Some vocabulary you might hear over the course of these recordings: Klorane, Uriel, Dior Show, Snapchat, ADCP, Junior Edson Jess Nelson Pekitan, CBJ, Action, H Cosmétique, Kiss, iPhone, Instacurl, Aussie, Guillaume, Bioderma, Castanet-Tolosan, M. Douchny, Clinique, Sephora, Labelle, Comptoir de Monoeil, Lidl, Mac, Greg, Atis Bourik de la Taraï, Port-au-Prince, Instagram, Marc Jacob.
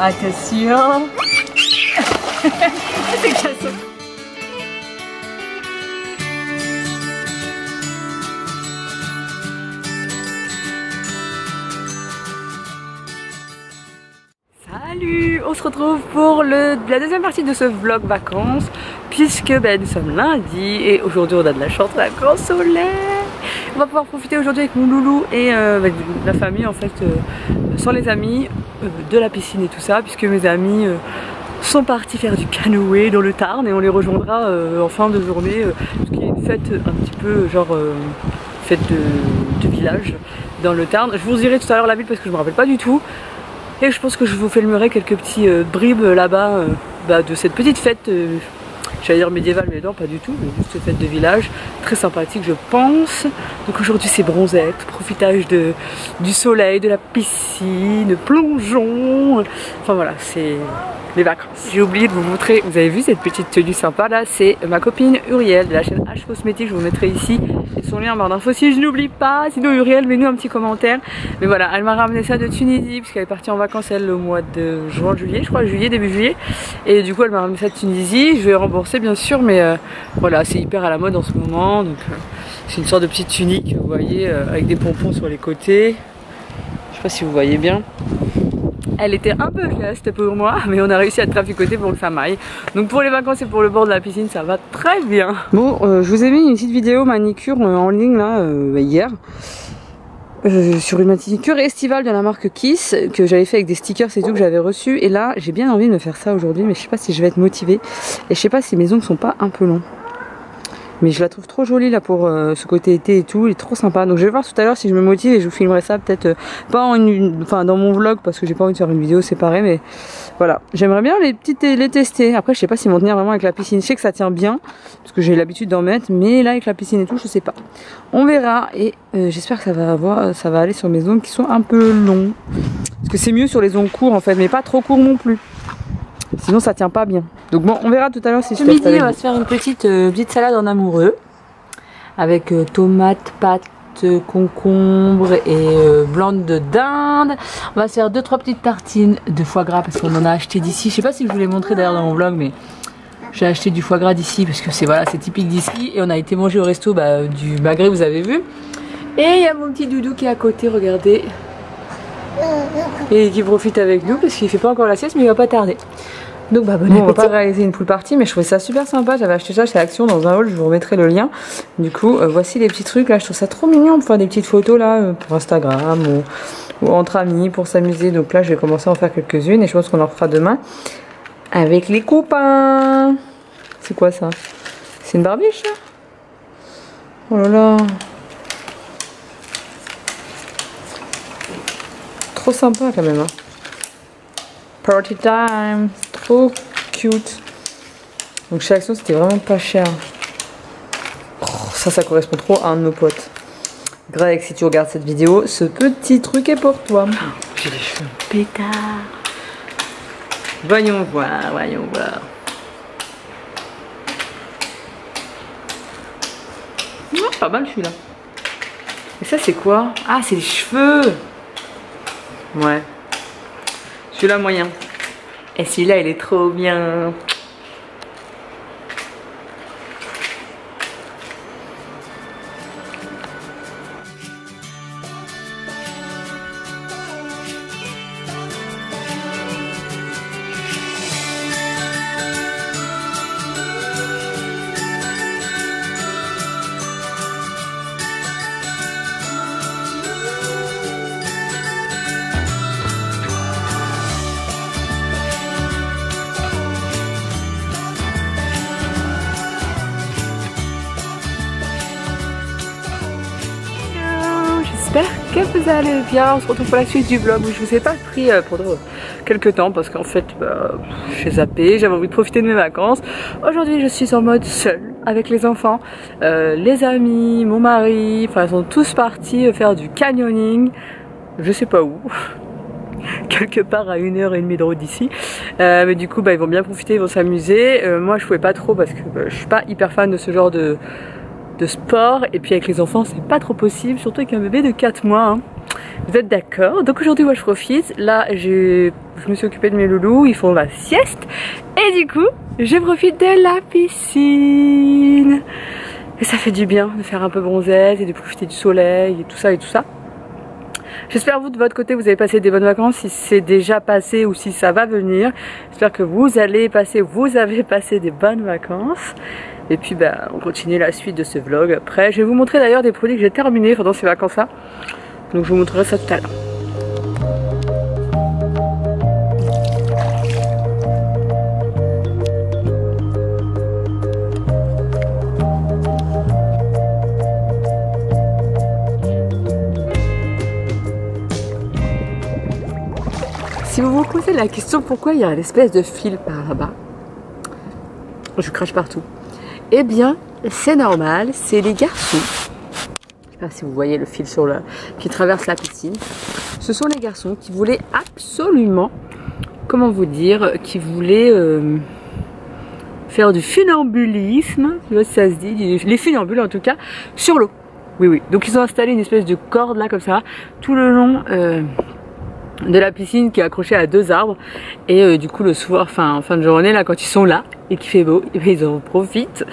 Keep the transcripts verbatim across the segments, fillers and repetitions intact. Attention. C'est cassant. Salut, on se retrouve pour le, la deuxième partie de ce vlog vacances, puisque ben, nous sommes lundi et aujourd'hui on a de la chance, on a grand soleil. On va pouvoir profiter aujourd'hui avec mon loulou et euh, avec la famille en fait, euh, sans les amis, euh, de la piscine et tout ça, puisque mes amis euh, sont partis faire du canoë dans le Tarn et on les rejoindra euh, en fin de journée, euh, parce qu'il y a une fête un petit peu genre euh, fête de, de village dans le Tarn. Je vous dirai tout à l'heure la ville parce que je me rappelle pas du tout. Et je pense que je vous filmerai quelques petits euh, bribes là-bas euh, bah, de cette petite fête, euh, j'allais dire médiévale, mais non, pas du tout, mais juste cette fête de village, très sympathique, je pense. Donc aujourd'hui, c'est bronzette, profitage de, du soleil, de la piscine, plongeon. Enfin voilà, c'est les vacances. J'ai oublié de vous montrer, vous avez vu cette petite tenue sympa là, c'est ma copine Uriel de la chaîne H Cosmétique, je vous mettrai ici. Son lien en barre d'infos si je n'oublie pas, sinon Uriel mets nous un petit commentaire. Mais voilà, elle m'a ramené ça de Tunisie parce qu'elle est partie en vacances elle au mois de juin, juillet je crois, juillet, début juillet, et du coup elle m'a ramené ça de Tunisie, je vais rembourser bien sûr, mais euh, voilà c'est hyper à la mode en ce moment, donc euh, c'est une sorte de petite tunique vous voyez euh, avec des pompons sur les côtés, je sais pas si vous voyez bien. Elle était un peu vaste pour moi, mais on a réussi à traficoter pour que ça m'aille. Donc pour les vacances et pour le bord de la piscine, ça va très bien. Bon, euh, je vous ai mis une petite vidéo manicure euh, en ligne là, euh, hier. Euh, sur une manicure estivale de la marque Kiss, que j'avais fait avec des stickers et tout que j'avais reçu. Et là, j'ai bien envie de me faire ça aujourd'hui, mais je sais pas si je vais être motivée. Et je sais pas si mes ongles sont pas un peu longs. Mais je la trouve trop jolie là pour euh, ce côté été et tout, il est trop sympa. Donc je vais voir tout à l'heure si je me motive et je vous filmerai ça peut-être euh, pas en une, enfin dans mon vlog parce que j'ai pas envie de faire une vidéo séparée, mais voilà. J'aimerais bien les petites les tester. Après je sais pas s'ils vont tenir vraiment avec la piscine. Je sais que ça tient bien parce que j'ai l'habitude d'en mettre, mais là avec la piscine et tout je sais pas. On verra et euh, j'espère que ça va avoir, ça va aller sur mes ongles qui sont un peu longs. Parce que c'est mieux sur les ongles courts en fait, mais pas trop courts non plus. Sinon ça tient pas bien. Donc bon, on verra tout à l'heure si je teste avec vous. On va se faire une petite, euh, petite salade en amoureux. Avec euh, tomates, pâtes, concombre et euh, blonde de dinde. On va se faire deux trois petites tartines de foie gras parce qu'on en a acheté d'ici. Je sais pas si je vous l'ai montré d'ailleurs dans mon vlog, mais j'ai acheté du foie gras d'ici parce que c'est voilà, c'est typique d'ici. Et on a été manger au resto bah, du Maghreb, vous avez vu. Et il y a mon petit doudou qui est à côté, regardez. Et qui profite avec nous parce qu'il fait pas encore la sieste mais il va pas tarder. Donc bah bon, bon on va pas réaliser une pool party, mais je trouvais ça super sympa, j'avais acheté ça chez Action dans un haul, je vous remettrai le lien. Du coup euh, voici les petits trucs là, je trouve ça trop mignon pour faire des petites photos là euh, pour Instagram ou, ou entre amis pour s'amuser. Donc là je vais commencer à en faire quelques-unes et je pense qu'on en fera demain avec les copains. C'est quoi ça? C'est une barbiche? Oh là là, trop sympa quand même hein. Party time, trop cute. Donc chez Action c'était vraiment pas cher. Oh, ça ça correspond trop à un de nos potes. Greg, si tu regardes cette vidéo, ce petit truc est pour toi. Oh, j'ai les cheveux pétards. Voyons voir, voyons voir. Oh, pas mal celui-là. Et ça c'est quoi? Ah c'est les cheveux. Ouais, celui-là moyen. Et celui-là il est trop bien. Que vous allez bien, on se retrouve pour la suite du vlog où je vous ai pas pris euh, pendant quelques temps parce qu'en fait bah, j'ai zappé, j'avais envie de profiter de mes vacances. Aujourd'hui je suis en mode seule avec les enfants, euh, les amis, mon mari, enfin ils sont tous partis faire du canyoning, je sais pas où. Quelque part à une heure et demie de route d'ici, euh, mais du coup bah, ils vont bien profiter, ils vont s'amuser. Euh, moi je pouvais pas trop parce que bah, je suis pas hyper fan de ce genre de de sport, et puis avec les enfants c'est pas trop possible, surtout avec un bébé de quatre mois, hein. Vous êtes d'accord? Donc aujourd'hui moi je profite, là je me suis occupée de mes loulous, ils font la sieste et du coup je profite de la piscine. Et ça fait du bien de faire un peu bronzette et de profiter du soleil et tout ça et tout ça. J'espère vous de votre côté vous avez passé des bonnes vacances, si c'est déjà passé ou si ça va venir. J'espère que vous allez passer, vous avez passé des bonnes vacances. Et puis bah, on continue la suite de ce vlog après. Je vais vous montrer d'ailleurs des produits que j'ai terminés pendant ces vacances là. Donc je vous montrerai ça tout à l'heure. Si vous vous posez la question pourquoi il y a une espèce de fil par là-bas, je crache partout. Eh bien, c'est normal, c'est les garçons. Je sais pas si vous voyez le fil sur le... qui traverse la piscine. Ce sont les garçons qui voulaient absolument, comment vous dire, qui voulaient euh, faire du funambulisme, ça se dit, les funambules en tout cas, sur l'eau. Oui, oui. Donc ils ont installé une espèce de corde là comme ça, tout le long. Euh, de la piscine qui est accrochée à deux arbres et euh, du coup le soir, enfin en fin de journée là quand ils sont là et qu'il fait beau, et ils en profitent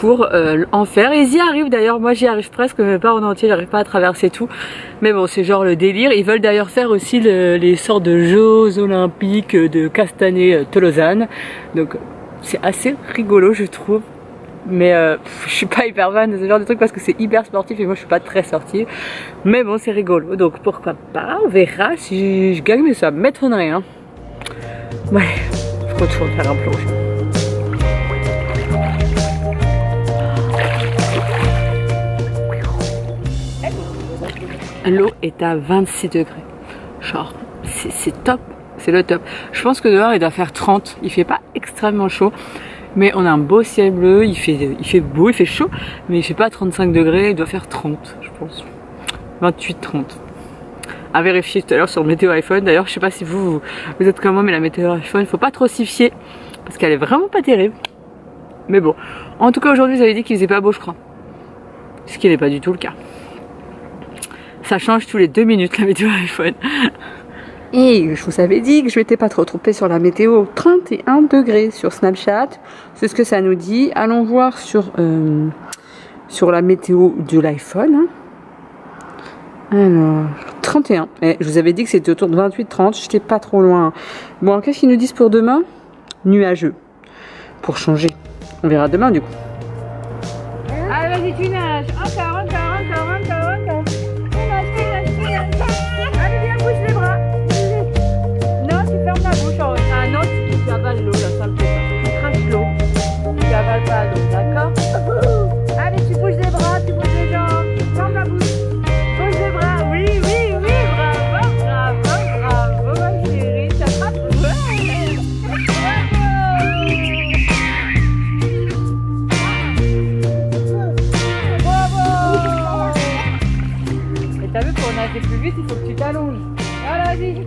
pour euh, en faire. Et ils y arrivent d'ailleurs, moi j'y arrive presque mais pas en entier, j'arrive pas à traverser tout, mais bon c'est genre le délire. Ils veulent d'ailleurs faire aussi le, les sortes de jeux olympiques de Castanet-Tolosan, donc c'est assez rigolo je trouve. Mais euh, je suis pas hyper fan de ce genre de truc parce que c'est hyper sportif et moi je suis pas très sportive. Mais bon c'est rigolo, donc pourquoi pas, on verra si je gagne, mais ça m'étonnerait, hein. Ouais, je retourne faire un plonge. L'eau est à vingt-six degrés, genre c'est top, c'est le top. Je pense que dehors il doit faire trente, il fait pas extrêmement chaud. Mais on a un beau ciel bleu, il fait, il fait beau, il fait chaud, mais il fait pas trente-cinq degrés, il doit faire trente, je pense. vingt-huit trente. À vérifier tout à l'heure sur météo iPhone. D'ailleurs, je sais pas si vous, vous êtes comme moi, mais la météo iPhone, faut pas trop s'y fier, parce qu'elle est vraiment pas terrible. Mais bon. En tout cas, aujourd'hui, vous avez dit qu'il faisait pas beau, je crois. Ce qui n'est pas du tout le cas. Ça change tous les deux minutes, la météo iPhone. Et je vous avais dit que je m'étais pas trop trompée sur la météo, trente et un degrés sur Snapchat, c'est ce que ça nous dit. Allons voir sur, euh, sur la météo de l'iPhone. Alors, trente et un, et je vous avais dit que c'était autour de vingt-huit trente, j'étais pas trop loin. Bon, qu'est-ce qu'ils nous disent pour demain? Nuageux, pour changer. On verra demain du coup. Allez, vas-y, tu nages, encore, encore, encore, encore, encore. Tu nages, tu nages, tu nages. Allez, viens, bouge les bras. Ah non, tu avales l'eau, là, ça me fait pas. Tu craches l'eau, tu avales pas l'eau, d'accord? Allez, tu bouges les bras, tu bouges les jambes, ferme la bouche. Bouge les bras, oui, oui, oui, bravo, bravo, bravo, ma chérie, tu attrapes. Bravo! Bravo! Et t'as vu, pour nager plus vite, il faut que tu t'allonges. Voilà, vas-y!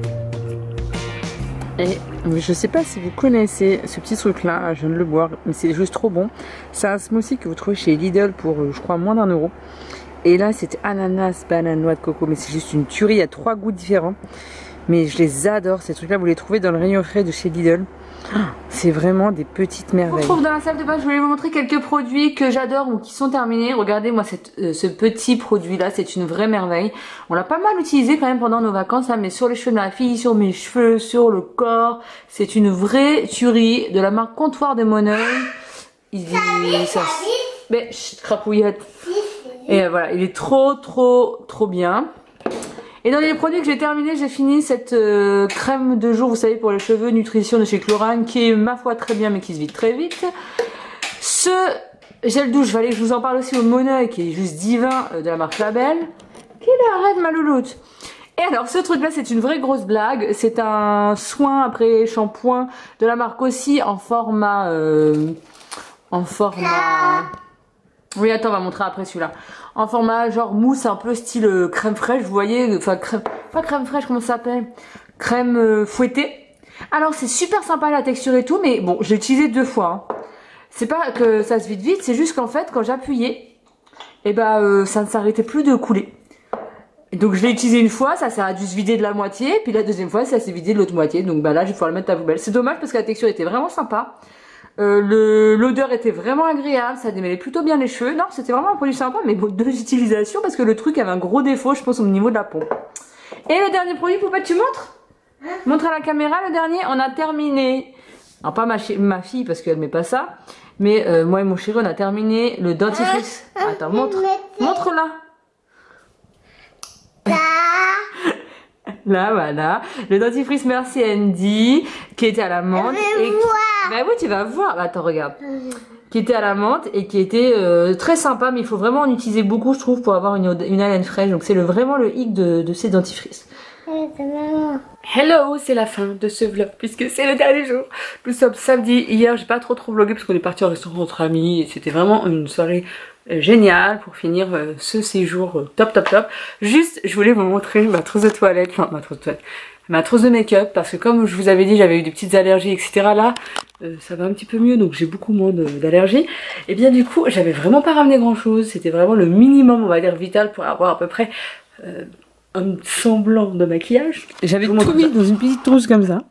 Et je sais pas si vous connaissez ce petit truc là, je viens de le boire, mais c'est juste trop bon. C'est un smoothie que vous trouvez chez Lidl pour je crois moins d'un euro. Et là c'était ananas, banane, noix de coco, mais c'est juste une tuerie, il y a trois goûts différents. Mais je les adore, ces trucs là, vous les trouvez dans le rayon frais de chez Lidl. C'est vraiment des petites merveilles. On se retrouve dans la salle de bain, je voulais vous montrer quelques produits que j'adore ou qui sont terminés. Regardez-moi euh, ce petit produit là, c'est une vraie merveille. On l'a pas mal utilisé quand même pendant nos vacances, hein, mais sur les cheveux de ma fille, sur mes cheveux, sur le corps. C'est une vraie tuerie de la marque Comptoir de Monoeil. Il dit ça. Mais chut, crapouillette. Et voilà, il est trop trop trop bien. Et dans les produits que j'ai terminés, j'ai fini cette euh, crème de jour, vous savez, pour les cheveux, nutrition de chez Klorane, qui est ma foi très bien, mais qui se vide très vite. Ce gel douche, fallait que je vous en parle aussi, au Monoeil, qui est juste divin, euh, de la marque Labelle. Qui l'arrête, ma louloute. Et alors, ce truc-là, c'est une vraie grosse blague. C'est un soin après shampoing de la marque Aussie, en format... Euh, en format... Oui, attends, on va montrer après celui-là. En format genre mousse, un peu style crème fraîche, vous voyez, enfin crème, pas crème fraîche, comment ça s'appelle? Crème euh, fouettée. Alors c'est super sympa la texture et tout, mais bon, j'ai utilisé deux fois. Hein. C'est pas que ça se vide vite, c'est juste qu'en fait, quand j'appuyais, et bah euh, ça ne s'arrêtait plus de couler. Et donc je l'ai utilisé une fois, ça, ça a dû se vider de la moitié, puis la deuxième fois ça s'est vidé de l'autre moitié, donc bah là je vais pouvoir le mettre à la poubelle. C'est dommage parce que la texture était vraiment sympa, euh, l'odeur était vraiment agréable, ça démêlait plutôt bien les cheveux, non c'était vraiment un produit sympa, mais bon, deux utilisations parce que le truc avait un gros défaut je pense au niveau de la pompe. Et le dernier produit, Poupette, tu montres? Montre à la caméra le dernier, on a terminé. Alors pas ma, ma fille parce qu'elle met pas ça, mais euh, moi et mon chéri on a terminé le dentifrice. Attends, montre, montre là. Là voilà, le dentifrice Merci Andy qui était à la menthe. Je vais et qui... voir. Bah oui tu vas voir, là, attends regarde. Qui était à la menthe et qui était euh, très sympa, mais il faut vraiment en utiliser beaucoup je trouve pour avoir une, une haleine fraîche. Donc c'est le, vraiment le hic de, de ces dentifrices. Hello, c'est la fin de ce vlog puisque c'est le dernier jour. Nous sommes samedi. Hier, j'ai pas trop trop vlogué parce qu'on est parti au restaurant entre amis et c'était vraiment une soirée géniale pour finir ce séjour top top top. Juste, je voulais vous montrer ma trousse de toilette, enfin ma trousse de toilette, ma trousse de make-up parce que comme je vous avais dit, j'avais eu des petites allergies et cetera. Là, euh, ça va un petit peu mieux donc j'ai beaucoup moins d'allergies. Et bien du coup, j'avais vraiment pas ramené grand chose. C'était vraiment le minimum, on va dire, vital pour avoir à peu près. Euh, un semblant de maquillage. J'avais tout mis dans une petite trousse comme ça,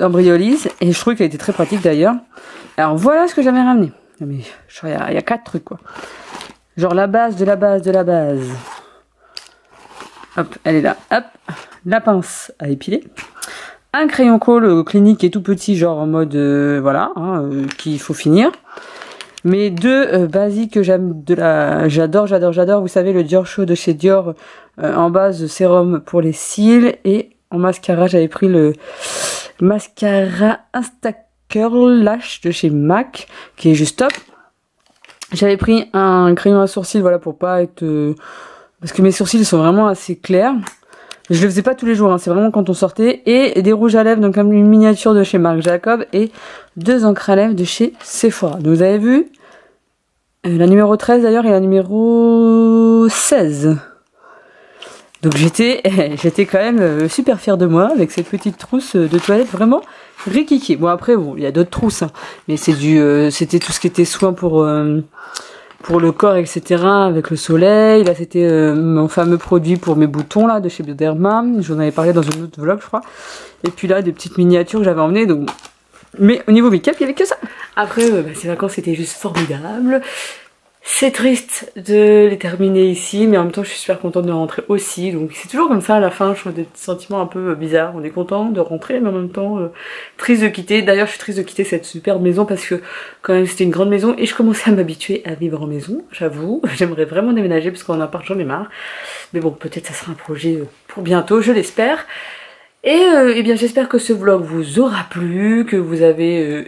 en briolis, et je trouvais qu'elle était très pratique d'ailleurs. Alors voilà ce que j'avais ramené. Mais il y, y a quatre trucs quoi. Genre la base de la base de la base. Hop, elle est là. Hop, la pince à épiler. Un crayon colle Clinique qui est tout petit, genre en mode euh, voilà, hein, euh, qu'il faut finir. Mes deux euh, basiques que j'aime de la, j'adore, j'adore, j'adore. Vous savez le Dior Show de chez Dior euh, en base de sérum pour les cils et en mascara j'avais pris le mascara Instacurl Lash de chez Mac qui est juste top. J'avais pris un crayon à sourcils voilà pour pas être euh, parce que mes sourcils sont vraiment assez clairs. Je le faisais pas tous les jours, hein, c'est vraiment quand on sortait. Et des rouges à lèvres, donc comme une miniature de chez Marc Jacob. Et deux encres à lèvres de chez Sephora. Donc vous avez vu, la numéro treize d'ailleurs et la numéro seize. Donc j'étais j'étais quand même super fière de moi avec cette petite trousse de toilette vraiment rikiki. Bon après, bon, il y a d'autres trousses, hein, mais c'est du, euh, c'était tout ce qui était soin pour... Euh, pour le corps etc avec le soleil. Là c'était euh, mon fameux produit pour mes boutons là de chez Bioderma, j'en avais parlé dans un autre vlog je crois, et puis là des petites miniatures que j'avais emmenées donc... mais au niveau make-up il n'y avait que ça. Après euh, bah, ces vacances c'était juste formidable. C'est triste de les terminer ici mais en même temps je suis super contente de rentrer aussi, donc c'est toujours comme ça à la fin, je trouve des petits sentiments un peu euh, bizarres, on est content de rentrer mais en même temps euh, triste de quitter. D'ailleurs je suis triste de quitter cette superbe maison parce que quand même c'était une grande maison et je commençais à m'habituer à vivre en maison, j'avoue, j'aimerais vraiment déménager parce qu'en appart j'en ai marre, mais bon peut-être ça sera un projet pour bientôt, je l'espère. Et, euh, et bien j'espère que ce vlog vous aura plu, que vous avez... Euh,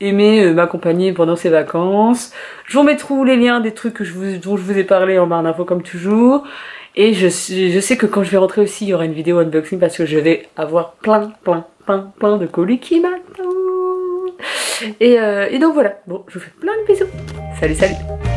aimez euh, m'accompagner pendant ces vacances. Je vous mettrai les liens des trucs que je vous, dont je vous ai parlé en barre d'infos comme toujours. Et je, je sais que quand je vais rentrer aussi, il y aura une vidéo unboxing parce que je vais avoir plein, plein, plein, plein de colis qui m'attendent. Et, euh, et donc voilà. Bon, je vous fais plein de bisous. Salut, salut.